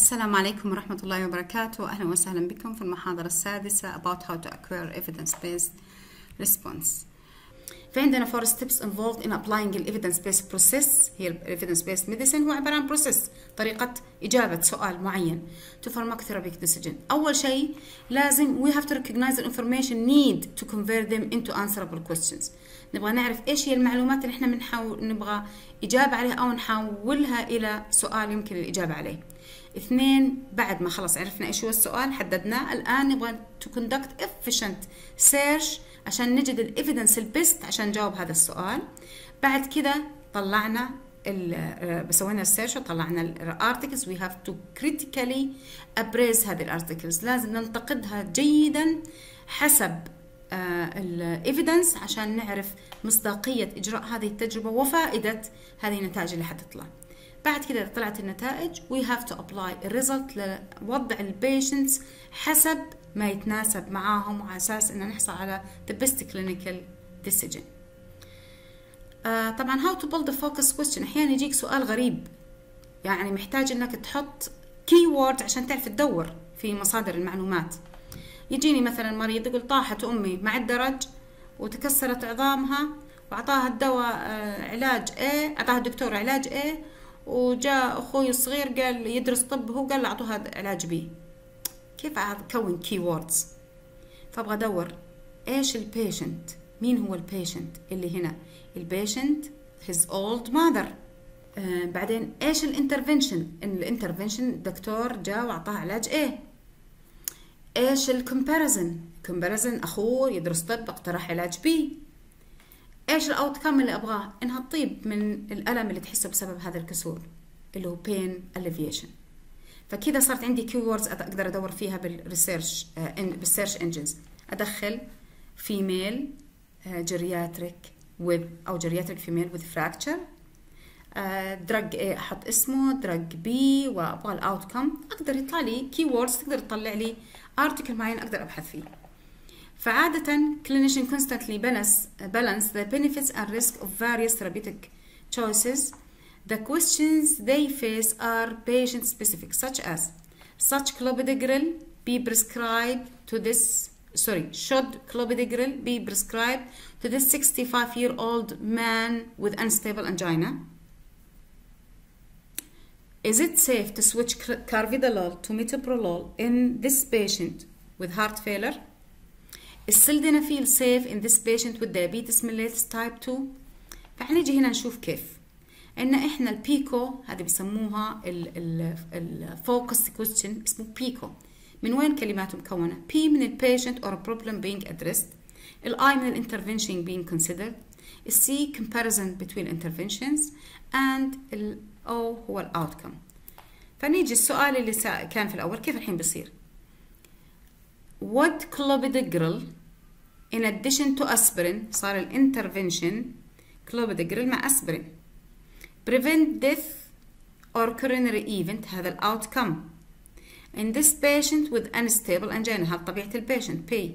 السلام عليكم ورحمة الله وبركاته. أهلا وسهلا بكم في المحاضرة السادسة about how to acquire evidence-based response. في عندنا 4 steps involved in applying the evidence-based process. هي ال evidence-based medicine هو عبارة عن process، طريقة إجابة سؤال معين to pharmacotherapeutic decision. أول شيء لازم we have to recognize the information need to convert them into answerable questions. نبغى نعرف إيش هي المعلومات اللي إحنا نبغى إجابة عليها أو نحولها إلى سؤال يمكن الإجابة عليه. اثنين، بعد ما خلص عرفنا ايش هو السؤال حددناه، الان نبغى تو كوندكت افيشنت سيرش عشان نجد الايفيدنس البيست عشان نجاوب هذا السؤال. بعد كذا طلعنا سوينا السيرش وطلعنا الارتكلز، وي هاف تو كريتيكالي ابريز هذه الارتكلز، لازم ننتقدها جيدا حسب الايفيدنس عشان نعرف مصداقيه اجراء هذه التجربه وفائده هذه النتائج اللي حتطلع. بعد كده إذا طلعت النتائج we have to apply a result لوضع البيشنتس حسب ما يتناسب معاهم وعلى أساس إن نحصل على the best clinical decision. طبعا how to build a focus question. أحيانا يجيك سؤال غريب، يعني محتاج إنك تحط keyword عشان تعرف تدور في مصادر المعلومات. يجيني مثلا مريض يقول طاحت أمي مع الدرج وتكسرت عظامها وأعطاها الدواء علاج A، أعطاها الدكتور علاج A، وجاء اخوي الصغير قال يدرس طب هو قال اعطوها علاج بي. كيف اكون كي ووردز؟ فابغى ادور ايش البيشنت، مين هو البيشنت اللي هنا؟ البيشنت هيز اولد ماذر. بعدين ايش الانترفنشن؟ الانترفنشن الدكتور جاء واعطاها علاج ايه. ايش الكومباريزن؟ كومباريزن اخوه يدرس طب اقترح علاج بي. ايش الاوتكم اللي ابغاه؟ انها تطيب من الالم اللي تحسه بسبب هذا الكسور اللي هو pain alleviation. فكذا صارت عندي كيوردز اقدر ادور فيها بالريسيرش بالسيرش انجنز. ادخل فيميل جرياتريك ويب او جرياتريك فيميل وذ فراكتشر، درج اي احط اسمه، درج بي، وابغى الاوتكم. اقدر يطلع لي كيوردز، تقدر تطلع لي ارتكل معين اقدر ابحث فيه. فعادة clinician constantly balance the benefits and risk of various therapeutic choices. The questions they face are patient specific, such as clopidogrel be prescribed to this should clopidogrel be prescribed to this 65-year-old man with unstable angina? Is it safe to switch carvedilol to metoprolol in this patient with heart failure? Is sildenafil safe in this patient with diabetes mellitus type 2؟ فحنيجي هنا نشوف كيف ان احنا البيكو هذه بيسموها الفوكس كويستشن، اسمه بيكو. من وين كلماته مكونه؟ بي من البيشنت or a problem being addressed، الاي من الانترفنشن being considered، السي comparison between interventions، and الاو هو الاوتكم. فنيجي السؤال اللي كان في الاول كيف الحين بيصير؟ What clopidogrel in addition to aspirin، صار الانترفنشن clopidogrel مع aspirin prevent death or coronary event، هذا ال outcome in this patient with unstable angina، هذا طبيعة ال patient P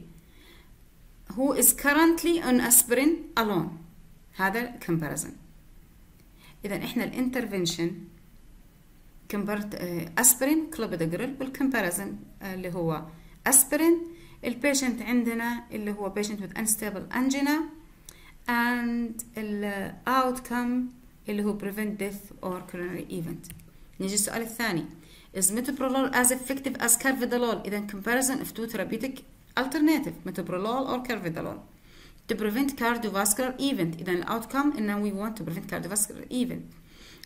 who is currently on aspirin alone، هذا comparison. إذا إحنا الانترفنشن aspirin clopidogrel والcomparison اللي هو aspirin. البيشنت عندنا اللي هو patient with unstable angina and ال outcome اللي هو prevent death or coronary event. نيجي السؤال الثاني، is metoprolol as effective as carvedilol؟ إذا comparison of two therapeutic alternative metoprolol or carvedilol to prevent cardiovascular event. إذا ال outcome إنه we want to prevent cardiovascular event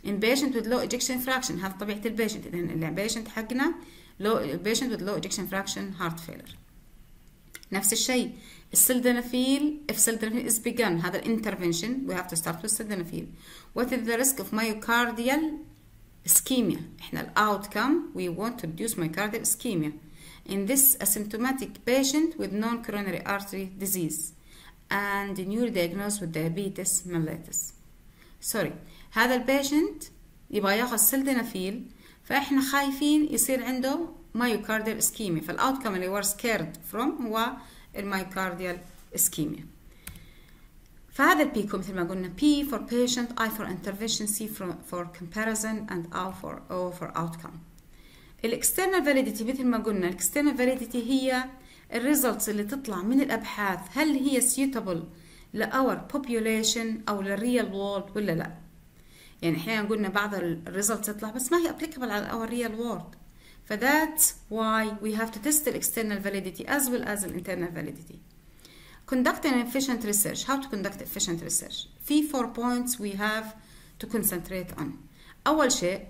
in patient with low ejection fraction، هذا طبيعة ال patient. إذا ال patient حقنا patient with low ejection fraction heart failure. نفس الشيء السلدنافيل if sildenafil is begun، هذا الانترفنشن we have to start with sildenafil. What is the risk of myocardial ischemia؟ احنا ال outcome we want to reduce myocardial ischemia in this asymptomatic patient with non-coronary artery disease and newly diagnosed with diabetes mellitus. Sorry، هذا البيشنت يبغى ياخذ sildenafil، فاحنا خايفين يصير عنده مايوكارديال اسكيميا، فالاوتكم اللي وير سكيرد فروم هو المايوكارديال اسكيميا. فهذا البيكو مثل ما قلنا P for patient، I for intervention، C for comparison، and O for outcome. الاكسترنال فاليديتي مثل ما قلنا، الاكسترنال فاليديتي هي الريزلتس اللي تطلع من الابحاث، هل هي suitable لاور population او للريال وورلد ولا لا. يعني احيانا قلنا بعض الريزلتس تطلع بس ما هي applicable على اور ريال وورلد، فذاتس واي وي هاف تو تيست الاكسترنال فاليديتي از ويل از الانترنال فاليديتي. Conduct an efficient research. How to conduct efficient research? في 4 points we have to concentrate on. أول شيء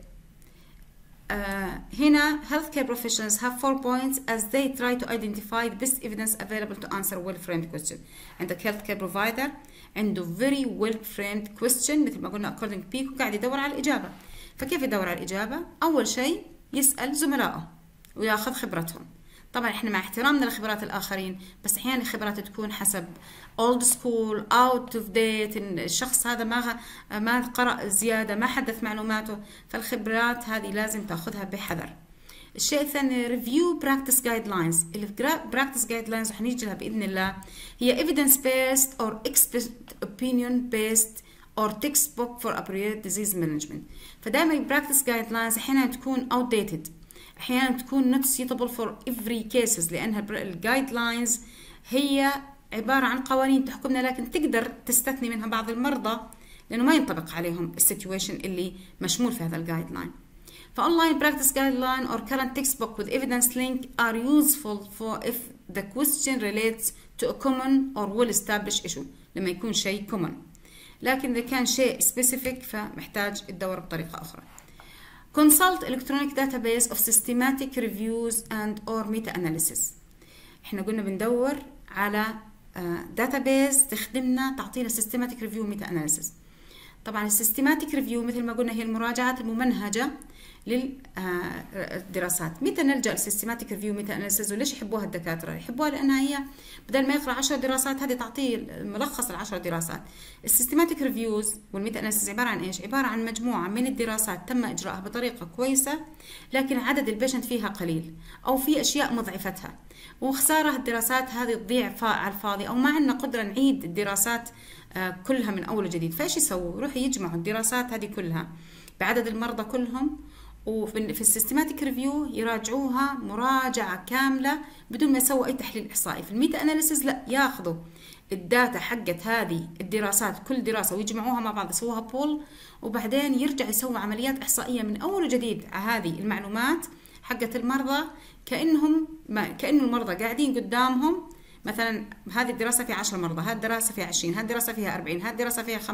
هنا healthcare professionals have 4 points as they try to identify the best evidence available to answer well-framed question. And the healthcare provider عنده very well-framed question مثل ما قلنا according to PICO قاعد يدور على الإجابة. فكيف يدور على الإجابة؟ أول شيء يسأل زملائه ويأخذ خبرتهم. طبعا احنا مع احترامنا لخبرات الاخرين بس احيانا الخبرات تكون حسب اولد سكول اوت اوف ديت، الشخص هذا ما قرأ زياده، ما حدث معلوماته، فالخبرات هذه لازم تاخذها بحذر. الشيء الثاني ريفيو براكتس جايد لاينز. البراكتس جايد لاينز وحنيجي لها باذن الله، هي ايفيدنس بيست اور اكسبيرت اوبينيون بيست اور تكست بوك فور ابروبريت ديزيز مانجمنت. فدائما البراكتس جايد لاينز احيانا تكون اوت ديتد، احيانا تكون not suitable for every cases لانها الجايد لاينز هي عباره عن قوانين تحكمنا لكن تقدر تستثني منها بعض المرضى لانه ما ينطبق عليهم السيتويشن اللي مشمول في هذا الجايد لاين. فاونلاين براكتس جايد لاين اور كرنت تكست بوك with evidence link are useful for if the question relates to a common or well established issue، لما يكون شيء common، لكن اذا كان شيء specific فمحتاج تدور بطريقه اخرى. Consult electronic database of systematic reviews and or meta-analysis. احنا قلنا بندور على database تخدمنا تعطينا systematic review meta-analysis. طبعا systematic review مثل ما قلنا هي المراجعات الممنهجة للدراسات. متى نلجأ للسيستماتيك ريفيو ميتا اناليسيز وليش يحبوها الدكاترة؟ يحبوها لأنها هي بدل ما يقرأ 10 دراسات هذه تعطيه ملخص ال10 دراسات. السيستماتيك ريفيوز والميتا اناليسيز عبارة عن ايش؟ عبارة عن مجموعة من الدراسات تم إجراءها بطريقة كويسة لكن عدد البيشنت فيها قليل أو في أشياء مضعفتها، وخسارة الدراسات هذه تضيع على الفاضي أو ما عندنا قدرة نعيد الدراسات كلها من أول وجديد. فإيش يسووا؟ يروحوا يجمعوا الدراسات هذه كلها بعدد المرضى كلهم وفي السيستماتيك ريفيو يراجعوها مراجعه كامله بدون ما يسووا اي تحليل احصائي. في الميتا اناليسيز لا، ياخذوا الداتا حقت هذه الدراسات كل دراسه ويجمعوها مع بعض يسووها بول وبعدين يرجع يسووا عمليات احصائيه من اول وجديد على هذه المعلومات حقت المرضى كانه المرضى قاعدين قدامهم. مثلا هذه الدراسه فيها 10 مرضى، هذه الدراسه فيها 20، هذه الدراسه فيها 40، هذه الدراسه فيها 50،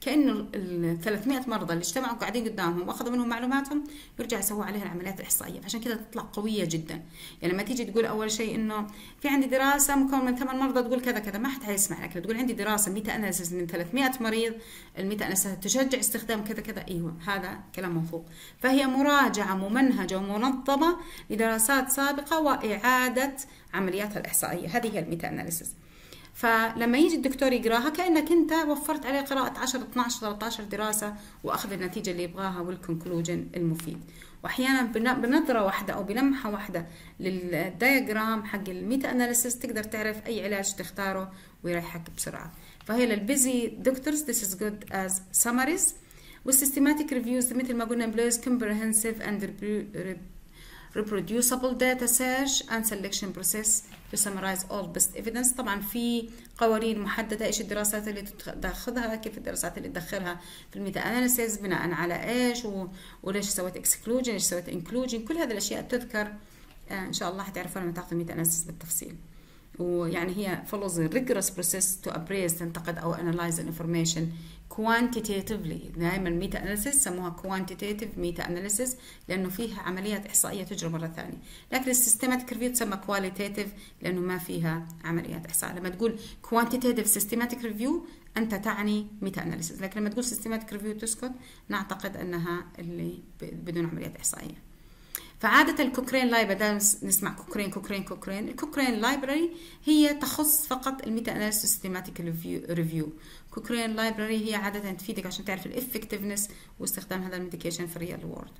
كانه ال 300 مرضى اللي اجتمعوا قاعدين قدامهم واخذوا منهم معلوماتهم يرجع يسووا عليها العمليات الاحصائيه. عشان كذا تطلع قويه جدا. يعني لما تيجي تقول اول شيء انه في عندي دراسه مكون من 8 مرضى تقول كذا كذا، ما حد حيسمع لك. تقول عندي دراسه ميتا اناليسيز من 300 مريض، الميتا اناليسيز تشجع استخدام كذا كذا، ايوه هذا كلام موثوق. فهي مراجعه ممنهجه ومنظمه لدراسات سابقه واعاده عملياتها الاحصائيه، هذه هي الميتا اناليسيس. فلما يجي الدكتور يقراها كانك انت وفرت عليه قراءه 10 12 13 دراسه واخذ النتيجه اللي يبغاها والكونكلوجن المفيد. واحيانا بنظره واحده او بلمحه واحده للدياجرام حق الميتا اناليسيس تقدر تعرف اي علاج تختاره ويريحك بسرعه. فهي للبيزي دكتورز this is good as summaries. والسيستماتيك ريفيوز مثل ما قلنا بلوز comprehensive and reproducible data search and selection process to summarize all best evidence. طبعا في قوانين محدده ايش الدراسات اللي تاخذها، كيف الدراسات اللي تدخلها في الميتا اناليسيز، بناء على ايش وليش سويت اكسكلوجن، ايش سويت انكلوجن، كل هذه الاشياء تذكر ان شاء الله حتعرفوها لما تاخذوا الميتا اناليسيز بالتفصيل. ويعني هي follows the rigorous process to appraise تنتقد او analyze information quantitatively. دائما الميتا اناليسيس سموها quantitative ميتا اناليسيس لانه فيها عمليات احصائيه تجرى مره ثانيه، لكن السيستماتيك ريفيو تسمى qualitative لانه ما فيها عمليات احصائيه. لما تقول quantitative systematic review انت تعني ميتا اناليسيس، لكن لما تقول systematic review تسكت، نعتقد انها اللي بدون عمليات احصائيه. فعادة الكوكرين لايبراري بدل نسمع كوكرين، الكوكرين لايبراري هي تخص فقط الميتا اناليسيس والسيستماتيك ريفيو. كوكرين لايبراري هي عادة تفيدك عشان تعرف الافكتفنس واستخدام هذا الميديكيشن في الريال وورد.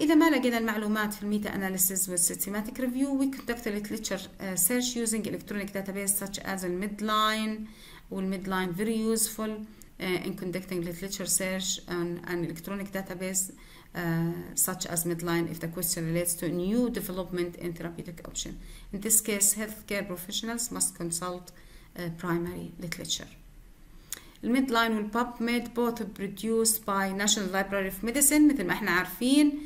إذا ما لقينا المعلومات في الميتا اناليسيس والسيستماتيك ريفيو وي كوندكت ليترشر سيرش يوزنج الكترونيك داتابيس ساتش از الميد لاين، والميد لاين فيري يوزفول ان كوندكتنج ليترشر سيرش ان الكترونيك داتابيس such as midline if the question relates to a new development in therapeutic option. In this case, healthcare professionals must consult primary literature. الميدلاين والبابميد both produced by National Library of Medicine مثل ما احنا عارفين.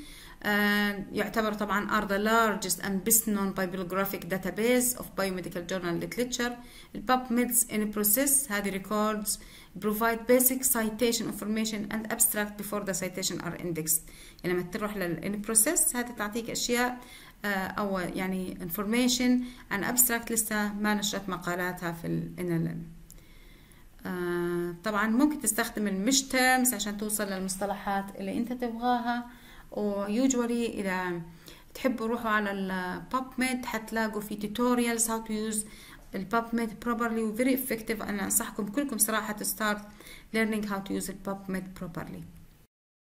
يعتبر طبعا are the largest and best known bibliographic database of biomedical journal literature. PubMed's in process هذه records provide basic citation information and abstract before the citation are indexed. يعني لما تروح لل in process هذه تعطيك اشياء او يعني information and abstract لسه ما نشرت مقالاتها في ال NLM. طبعا ممكن تستخدم المش تيرمز عشان توصل للمصطلحات اللي انت تبغاها. ويوجوالي اذا تحبوا روحوا على البابميد حتلاقوا في توتوريالز هاو تو يوز البابميد بروبرلي وفيري افكتيف. انا انصحكم كلكم صراحه تستارت ليرنينج هاو تو يوز البابميد بروبرلي.